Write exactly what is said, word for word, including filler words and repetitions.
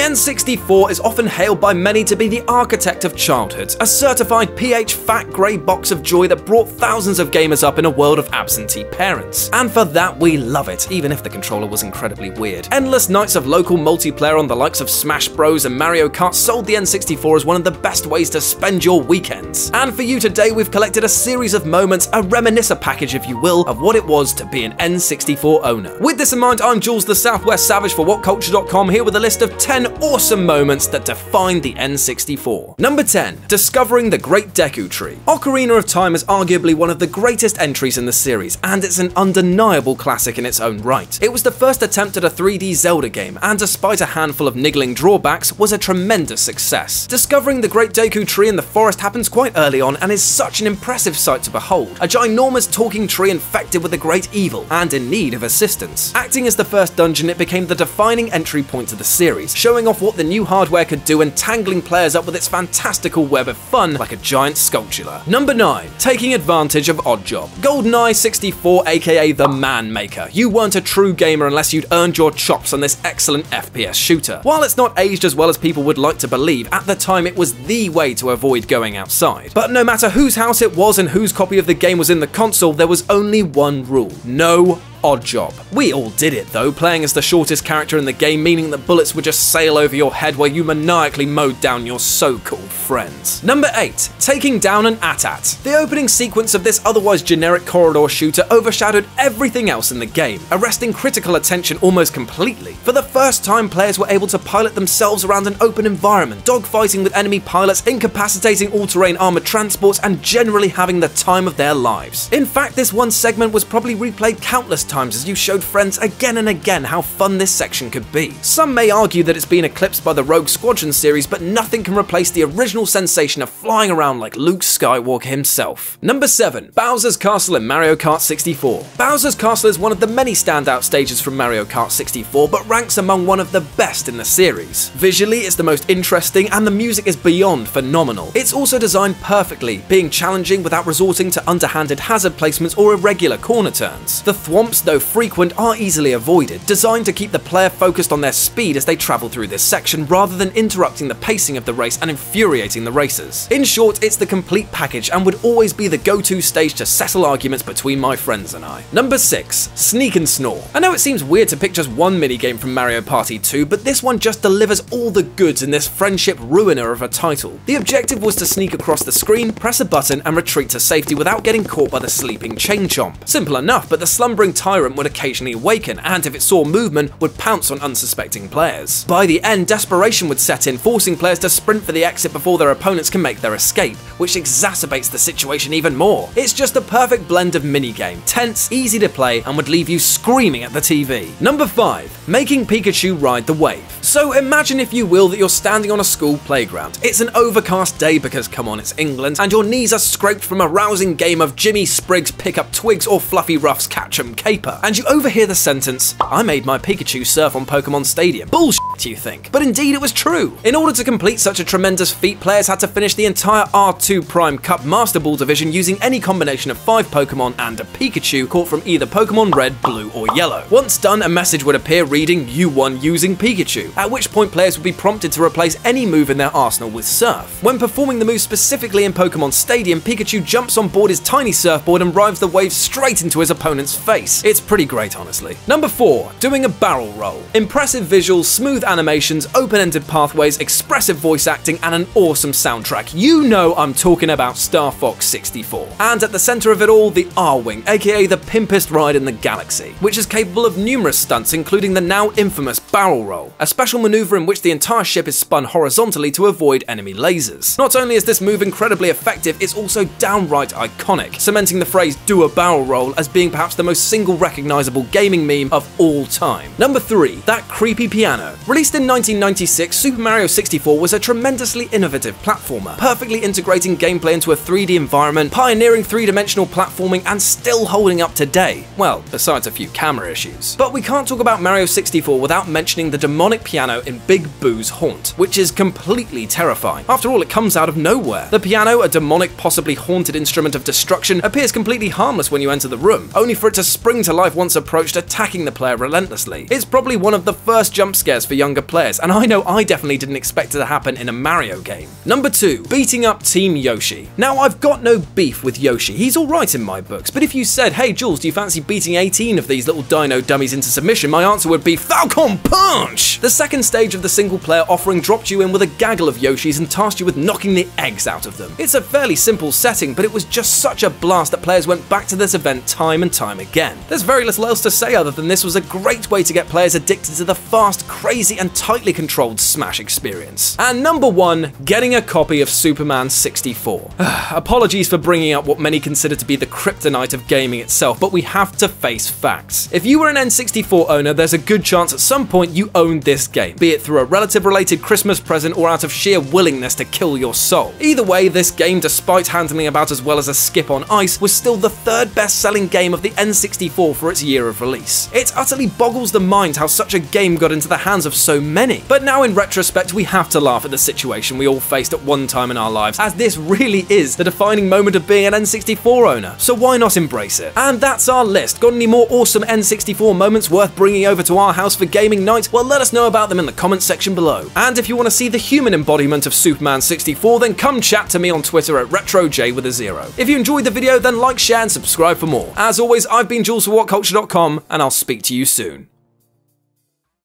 N sixty-four is often hailed by many to be the architect of childhood, a certified P H fat grey box of joy that brought thousands of gamers up in a world of absentee parents. And for that we love it, even if the controller was incredibly weird. Endless nights of local multiplayer on the likes of Smash Bros and Mario Kart sold the N sixty-four as one of the best ways to spend your weekends. And for you today we've collected a series of moments, a reminiscer package if you will, of what it was to be an N sixty-four owner. With this in mind, I'm Jules the Southwest Savage for What Culture dot com, here with a list of ten awesome moments that defined the N sixty-four. Number ten. Discovering the Great Deku Tree. Ocarina of Time is arguably one of the greatest entries in the series, and it's an undeniable classic in its own right. It was the first attempt at a three D Zelda game, and despite a handful of niggling drawbacks, was a tremendous success. Discovering the Great Deku Tree in the forest happens quite early on and is such an impressive sight to behold, a ginormous talking tree infected with a great evil, and in need of assistance. Acting as the first dungeon, it became the defining entry point to the series, showing off what the new hardware could do and tangling players up with its fantastical web of fun like a giant sculpture. Number nine. Taking advantage of Odd Job. GoldenEye sixty-four, aka the Man Maker. You weren't a true gamer unless you'd earned your chops on this excellent F P S shooter. While it's not aged as well as people would like to believe, at the time it was the way to avoid going outside. But no matter whose house it was and whose copy of the game was in the console, there was only one rule: no Odd Job. We all did it though, playing as the shortest character in the game, meaning that bullets would just sail over your head while you maniacally mowed down your so-called friends. Number eight. Taking down an At-At. The opening sequence of this otherwise generic corridor shooter overshadowed everything else in the game, arresting critical attention almost completely. For the first time, players were able to pilot themselves around an open environment, dogfighting with enemy pilots, incapacitating all-terrain armoured transports, and generally having the time of their lives. In fact, this one segment was probably replayed countless times times as you showed friends again and again how fun this section could be. Some may argue that it's been eclipsed by the Rogue Squadron series, but nothing can replace the original sensation of flying around like Luke Skywalker himself. Number seven. Bowser's Castle in Mario Kart sixty-four. Bowser's Castle is one of the many standout stages from Mario Kart sixty-four, but ranks among one of the best in the series. Visually, it's the most interesting, and the music is beyond phenomenal. It's also designed perfectly, being challenging without resorting to underhanded hazard placements or irregular corner turns. The thwomps, though frequent, are easily avoided, designed to keep the player focused on their speed as they travel through this section rather than interrupting the pacing of the race and infuriating the racers. In short, it's the complete package and would always be the go-to stage to settle arguments between my friends and I. Number six. Sneak and Snore. I know it seems weird to pick just one minigame from Mario Party two, but this one just delivers all the goods in this friendship ruiner of a title. The objective was to sneak across the screen, press a button, and retreat to safety without getting caught by the sleeping chain chomp. Simple enough, but the slumbering tyrant would occasionally awaken, and if it saw movement, would pounce on unsuspecting players. By the end, desperation would set in, forcing players to sprint for the exit before their opponents can make their escape, which exacerbates the situation even more. It's just the perfect blend of minigame, tense, easy to play, and would leave you screaming at the T V. Number five. Making Pikachu ride the wave. So imagine, if you will, that you're standing on a school playground. It's an overcast day because, come on, it's England, and your knees are scraped from a rousing game of Jimmy Spriggs pick up twigs or Fluffy Ruff's catch 'em caper. And you overhear the sentence, "I made my Pikachu surf on Pokemon Stadium." Bullshit, you think, but indeed it was true. In order to complete such a tremendous feat, players had to finish the entire R two Prime Cup Master Ball division using any combination of five Pokemon and a Pikachu caught from either Pokemon Red, Blue, or Yellow. Once done, a message would appear reading, "You won using Pikachu," at which point players would be prompted to replace any move in their arsenal with surf. When performing the move specifically in Pokemon Stadium, Pikachu jumps on board his tiny surfboard and rides the wave straight into his opponent's face. It's pretty great, honestly. Number four. Doing a barrel roll. Impressive visuals, smooth animations, open-ended pathways, expressive voice acting, and an awesome soundtrack. You know I'm talking about Star Fox sixty-four. And at the center of it all, the Arwing, aka the pimpest ride in the galaxy, which is capable of numerous stunts, including the now infamous barrel roll, a special maneuver in which the entire ship is spun horizontally to avoid enemy lasers. Not only is this move incredibly effective, it's also downright iconic, cementing the phrase "do a barrel roll" as being perhaps the most single recognizable gaming meme of all time. Number three. That creepy piano. Released in nineteen ninety-six, Super Mario sixty-four was a tremendously innovative platformer, perfectly integrating gameplay into a three D environment, pioneering three-dimensional platforming, and still holding up today. Well, besides a few camera issues. But we can't talk about Mario sixty-four without mentioning the demonic piano in Big Boo's Haunt, which is completely terrifying. After all, it comes out of nowhere. The piano, a demonic, possibly haunted instrument of destruction, appears completely harmless when you enter the room, only for it to spring to life once approached, attacking the player relentlessly. It's probably one of the first jump scares for young younger players, and I know I definitely didn't expect it to happen in a Mario game. Number two, beating up Team Yoshi. Now, I've got no beef with Yoshi, he's alright in my books, but if you said, hey Jules, do you fancy beating eighteen of these little dino dummies into submission, my answer would be Falcon Punch! The second stage of the single player offering dropped you in with a gaggle of Yoshis and tasked you with knocking the eggs out of them. It's a fairly simple setting, but it was just such a blast that players went back to this event time and time again. There's very little else to say other than this was a great way to get players addicted to the fast, crazy and tightly controlled Smash experience. And number one, getting a copy of Superman sixty-four. Apologies for bringing up what many consider to be the kryptonite of gaming itself, but we have to face facts. If you were an N sixty-four owner, there's a good chance at some point you owned this game, be it through a relative-related Christmas present or out of sheer willingness to kill your soul. Either way, this game, despite handling about as well as a skip on ice, was still the third best-selling game of the N sixty-four for its year of release. It utterly boggles the mind how such a game got into the hands of so many. But now in retrospect, we have to laugh at the situation we all faced at one time in our lives, as this really is the defining moment of being an N sixty-four owner, so why not embrace it? And that's our list. Got any more awesome N sixty-four moments worth bringing over to our house for gaming night? Well, let us know about them in the comments section below. And if you want to see the human embodiment of Superman sixty-four, then come chat to me on Twitter at RetroJ with a zero. If you enjoyed the video, then like, share and subscribe for more. As always, I've been Jules for What Culture dot com, and I'll speak to you soon.